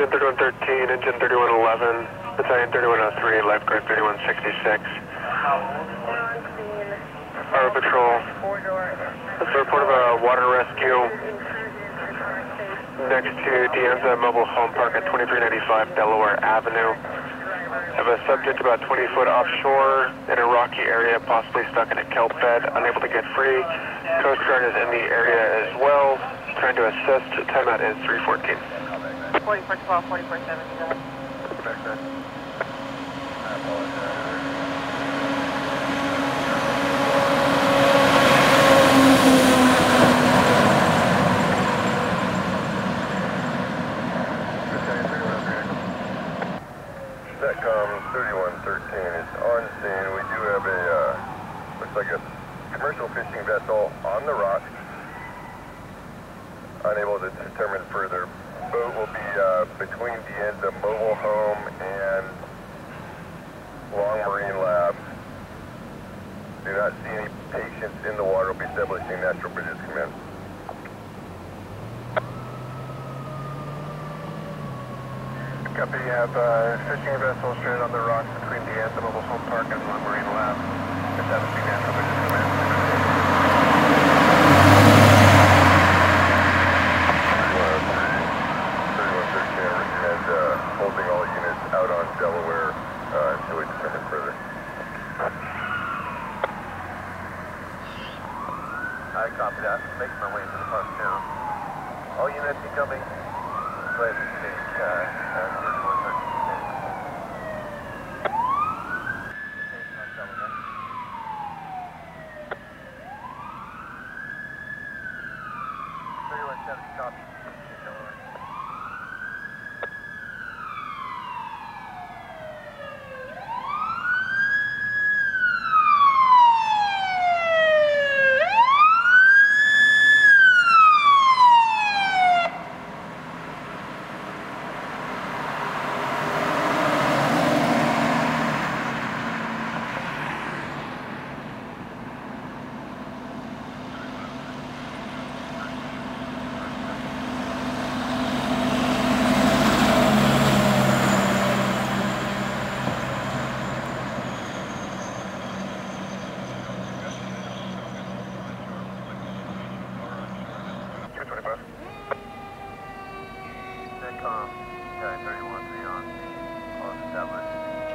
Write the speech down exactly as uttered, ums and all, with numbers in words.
Engine thirty-one thirteen, engine thirty-one eleven, battalion thirty-one oh three, lifeguard thirty-one sixty-six. Harbor Patrol, let's report of a water rescue next to De Anza Mobile Home Park at twenty-three ninety-five Delaware Avenue. Have a subject about twenty foot offshore in a rocky area, possibly stuck in a kelp bed, unable to get free. Coast Guard is in the area as well, trying to assist. Timeout is three fourteen. forty-four twelve, forty-four seventy. thirty-one thirteen is on scene. We do have a, uh, looks like a commercial fishing vessel on the rocks. Unable to determine further. Boat will be uh, between the ends of Mobile Home and Long Marine Lab. Do not see any patients in the water. We'll be establishing Natural Bridges command. Copy, you have uh, fishing vessels stranded on the rocks between the De Anza Mobile Home Park and Long Marine Lab. Establishing Natural Bridges command. thirty-one thirteen, I recommend uh, holding all units out on Delaware uh, until we determine further. I copy that. Make my way to the park now. All units incoming. Glad to take uh, uh, thirty-one three on, all established.